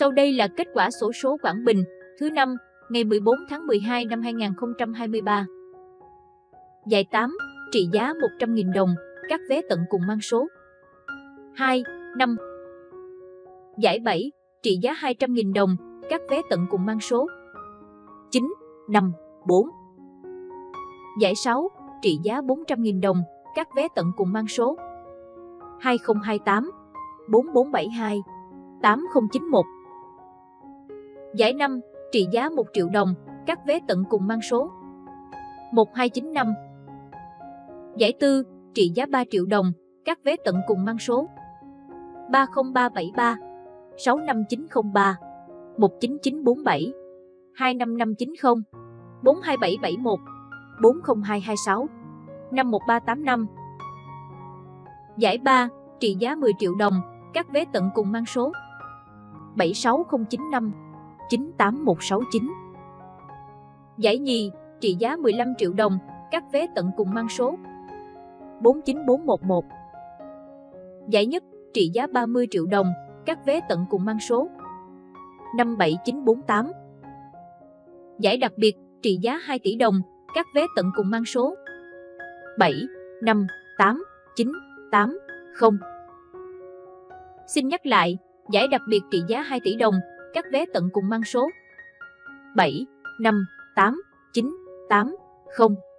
Sau đây là kết quả xổ số Quảng Bình thứ 5 ngày 14 tháng 12 năm 2023. Giải 8 trị giá 100.000 đồng, các vé tận cùng mang số 2, 5. Giải 7 trị giá 200.000 đồng, các vé tận cùng mang số 9, 5, 4. Giải 6 trị giá 400.000 đồng, các vé tận cùng mang số 2028 4472 8091. Giải 5 trị giá 1 triệu đồng, các vé tận cùng mang số 1295. Giải 4 trị giá 3 triệu đồng, các vé tận cùng mang số 30373 65903 19947 25590 42771 40226 51385. Giải 3 trị giá 10 triệu đồng, các vé tận cùng mang số 76095 98169. Giải nhì trị giá 15 triệu đồng, các vé tận cùng mang số 49411. Giải nhất trị giá 30 triệu đồng, các vé tận cùng mang số 57948. Giải đặc biệt trị giá 2 tỷ đồng, các vé tận cùng mang số 75898 0. Xin nhắc lại, giải đặc biệt trị giá 2 tỷ đồng, các vé tận cùng mang số 75898 0.